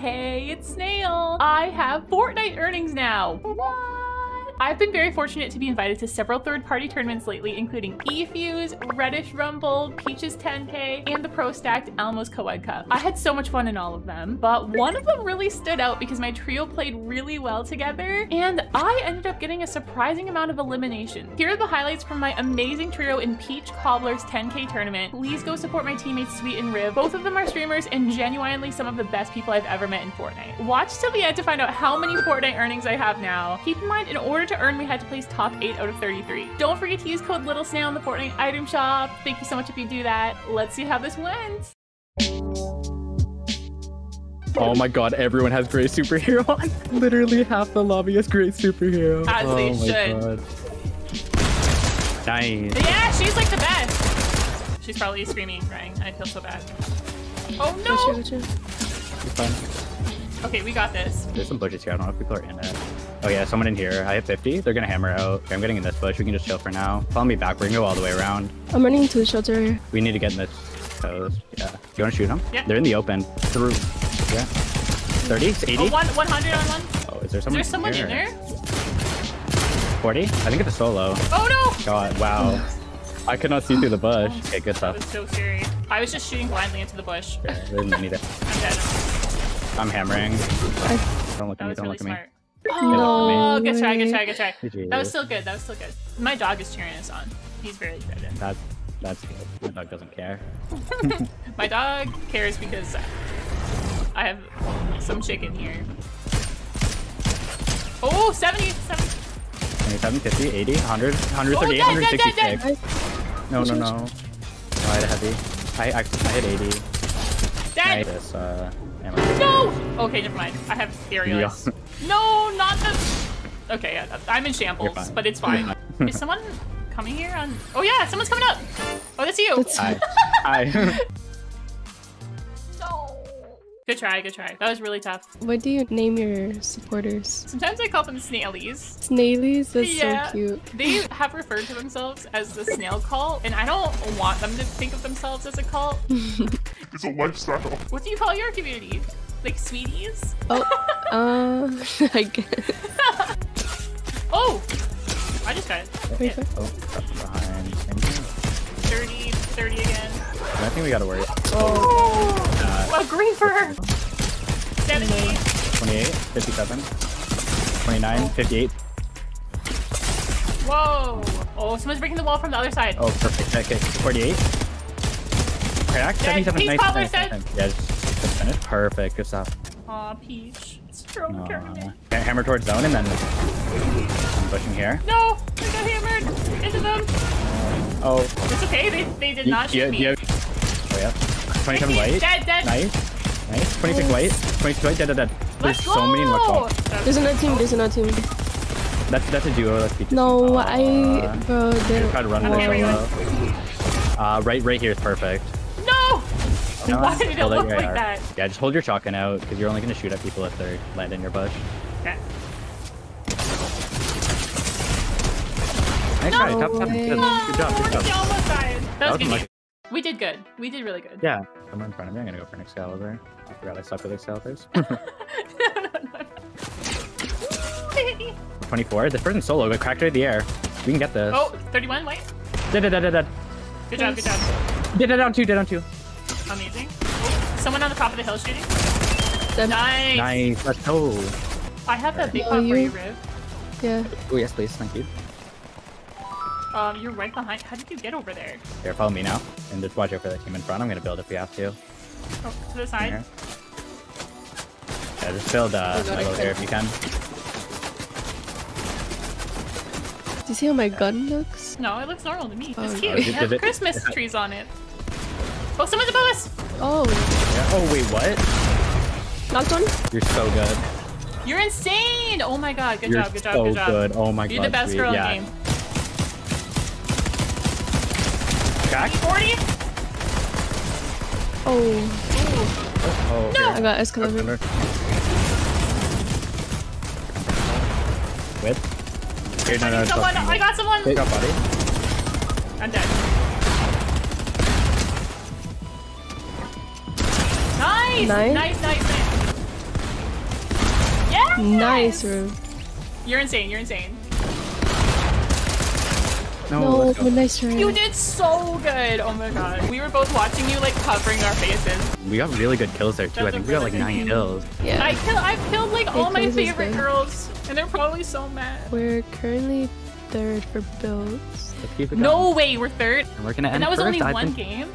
Hey, it's Snail. I have Fortnite earnings now. What? I've been very fortunate to be invited to several third-party tournaments lately, including E-Fuse, Reddish Rumble, Peach's 10k, and the pro-stacked Elmo's Co-Ed Cup. I had so much fun in all of them, but one of them really stood out because my trio played really well together, and I ended up getting a surprising amount of elimination. Here are the highlights from my amazing trio in Peach Cobbler's 10k tournament. Please go support my teammates Sweet and Riv. Both of them are streamers and genuinely some of the best people I've ever met in Fortnite. Watch till the end to find out how many Fortnite earnings I have now. Keep in mind, in order to earn, we had to place top 8 out of 33. Don't forget to use code LittleSnail in the Fortnite item shop. Thank you so much if you do that. Let's see how this went. Oh my god, everyone has Gray Superhero on. Literally half the lobby has Gray Superhero. As oh they should. God. Nice. Yeah, she's like the best. She's probably screaming and crying. I feel so bad. Oh no! Fine. Okay, we got this. There's some bushes here. I don't know if people are in it. Oh yeah, someone in here. I have 50. They're gonna hammer out. Okay, I'm getting in this bush. We can just chill for now. Follow me back. We're gonna go all the way around. I'm running into a shelter. We need to get in this coast. Yeah. You wanna shoot them? Yeah. They're in the open. Through. Yeah. 30? 80? Oh, 100 on one. Oh, is there someone in there? 40? I think it's a solo. Oh no! God, wow. I could not see through the bush. Okay, good stuff. That was so scary. I was just shooting blindly into the bush. Yeah, there isn't any there. I'm dead. I'm hammering. Don't look at me, don't look at me. Oh, good try, good try, good try. That was still good, that was still good. My dog is cheering us on. He's very excited. That's good. My dog doesn't care. My dog cares because I have some chicken here. Oh, 70, 70. 27, 50, 80, 100, 138, oh, dead, 166. Dead, dead, dead. No, no, no. No, I had a heavy. I hit 80. Dead! Nice. No! Okay, never mind. I have aerials. Yeah. No, not the... Okay, I'm in shambles, but it's fine. Is someone coming here on... Oh yeah, someone's coming up! Oh, that's you! Hi. Hi. Good try, good try. That was really tough. What do you name your supporters? Sometimes I call them Snailies. Snailies? That's so cute. They have referred to themselves as the Snail Cult, and I don't want them to think of themselves as a cult. It's a lifestyle. What do you call your community? Like Sweeties? Oh, I guess. Oh! I just got it. That's it. Oh, that's behind. 30, 30 again. I think we gotta worry. Oh! Well, green for her! 70. 28, 57, 29, 58. Whoa! Oh, someone's breaking the wall from the other side. Oh, perfect. Okay, 48. Crack, 77, nice, nice, nice. Yeah, just finish. Perfect, good stuff. Aw, Peach. It's strong tournament. Can't hammer towards zone and then I'm pushing here. No! I got hammered! Into them! Oh. It's okay, they did not shoot me. Oh, yeah. 27 white. Dead, dead. Nice. Nice. 26 white. 26 white. Dead, dead, dead. There's so many left off. There's another team. There's another team. That's a duo. That's Peach's. No, I... Bro, they're... Try to run away. Right here is perfect. No! No. Why did it look like that? Yeah, just hold your shotgun out, because you're only going to shoot at people if they're landing in your bush. Okay. Nice try. Top, top. Good job. Good job. That was good. We did good. We did really good. Yeah. I'm in front of me. I'm going to go for an Excalibur. I forgot I suck with Excaliburs. No, no, no, no. 24. This person's solo. Got cracked out of the air. We can get this. Oh, 31. Wait. Dead, dead, dead, dead, dead. Good job, good job. Dead, dead on two. Dead on two. Amazing. Someone on the top of the hill shooting. Dead. Nice. Nice. Let's go. I have that big pop for you, Riv. Yeah. Oh, yes, please. Thank you. You're right behind. How did you get over there? Here, follow me now. And just watch out for that team in front. I'm gonna build if we have to. Oh, to the side. Here. Yeah, just build Lego here if you can. Do you see how my gun looks? No, it looks normal to me. Oh, it's cute. It has Christmas trees on it. Oh, someone's above us! Oh. Yeah. Oh, wait, what? Knocked one? You're so good. You're insane! Oh my god, good job, good job, good job. You're so good. Oh my god, you're the best girl in the game. Crack. 40. Oh. Oh. No. I got Excalibur. Whip. Here, no, no, someone. I got someone. They got body. I'm dead. Nice. Nice. Nice. Nice. Nice, Riv. You're insane, you're insane. No, but nice try. You did so good! Oh my god. We were both watching you, like, covering our faces. We got really good kills there, too. That's I think we got, like, 9 kills. Yeah. I've killed, like, all my favorite girls, and they're probably so mad. We're currently third for builds. Let's keep it going. No way, we're third! And we're gonna end that was first, only one game?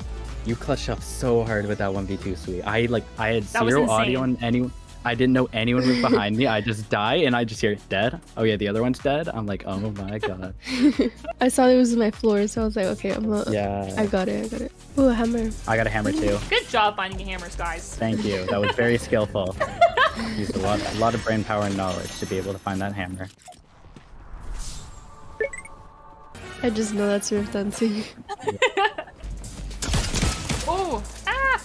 You clutched up so hard with that 1v2, Sweet. I had zero audio on anyone. I didn't know anyone was behind me. I just die and I just hear dead. Oh yeah, the other one's dead. I'm like, oh my god. I saw it was in my floor, so I was like, okay, I'm not. Yeah. I got it. Ooh, a hammer. I got a hammer too. Good job finding hammers, guys. Thank you. That was very skillful. Used a lot of brain power and knowledge to be able to find that hammer. I just know that's Riv dancing. Oh. Ah.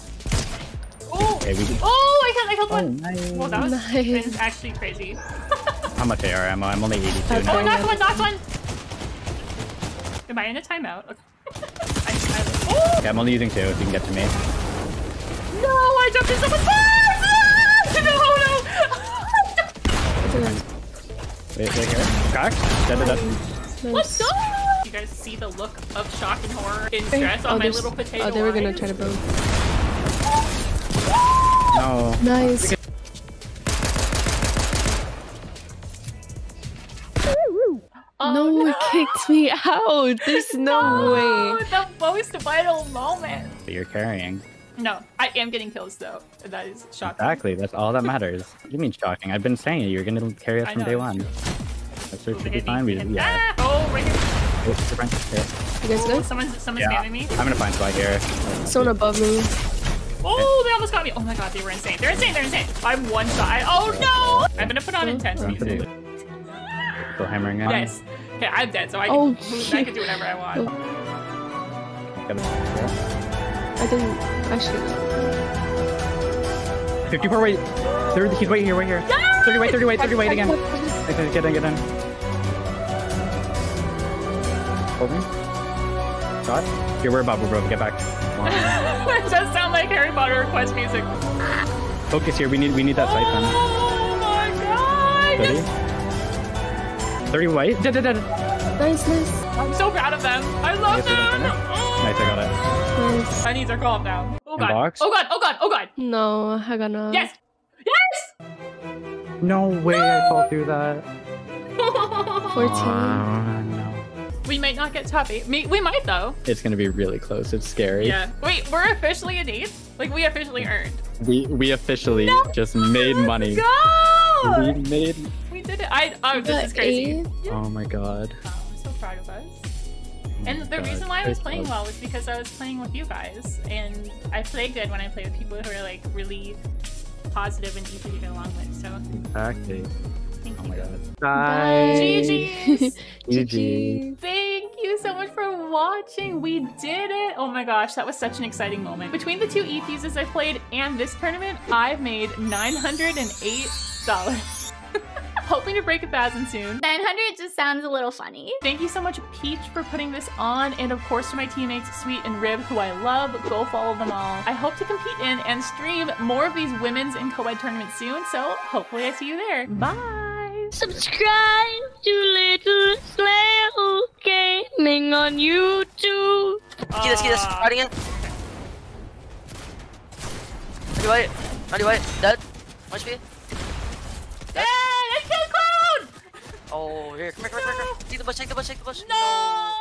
Oh. Okay, oh. I killed one! Nice. Well, that was actually crazy. How much AR ammo? I'm only 82 now. Oh, knocked one! Am I in a timeout? Okay. Okay, I'm only using 2 if you can get to me. No, I jumped in someone's face! No! Wait here. Cock? Dead. Let's go! You guys see the look of shock and horror and stress on my little potato they were gonna try to build. No. Nice. No, it kicked me out. There's no way. The most vital moment. But you're carrying. No, I am getting kills though. That is shocking. Exactly. That's all that matters. What do you mean shocking? I've been saying it. You're gonna carry us from day one. That's what should be fine. We just yeah. Oh, right here. You guys good? Someone's spamming me. I'm gonna find spot here. Someone above me. Oh, they almost got me. Oh my god, they were insane. They're insane. I'm one shot. Oh no! I'm gonna put on intense music. Still hammering out. Yes. Okay, I'm dead, so I can move. I can do whatever I want. I didn't actually. 54 wait. He's waiting here, right here. Yes! 30 wait again. Get in. Hold me. Shot. Here, we're above, get back. It does sound like Harry Potter request music. Focus here. We need that sight. Oh my god! 30 white. Dead. Nice. I'm so proud of them. I love them. Nice, I got it. Nice. My knees are cold now. Oh god. Inbox. Oh god. No, I got no. Yes. No way! No. I fall through that. 14. We might not get top 8. We might though. It's gonna be really close. It's scary. Yeah. Wait, we're officially an 8th? Like we officially earned. We officially just made money. Go! We did it. This is crazy. Yeah. Oh my god. Oh, I'm so proud of us. And the reason why I was playing well was because I was playing with you guys, and I play good when I play with people who are like really positive and easy to get along with. So. Exactly. Oh my god. Bye. GG's. GG. Thank you so much for watching. We did it. Oh my gosh, that was such an exciting moment. Between the 2 E-Fuses I played and this tournament, I've made $908. Hoping to break 1,000 soon. 900 just sounds a little funny. Thank you so much, Peach, for putting this on, and of course to my teammates Sweet and Riv, who I love. Go follow them all. I hope to compete in and stream more of these women's and co-ed tournaments soon, so hopefully I see you there. Bye! Subscribe to Little Slayer Gaming on YouTube. See this, right again. Anyway, dead. Watch me. Dead. Oh, here, come here. Take the bush. No!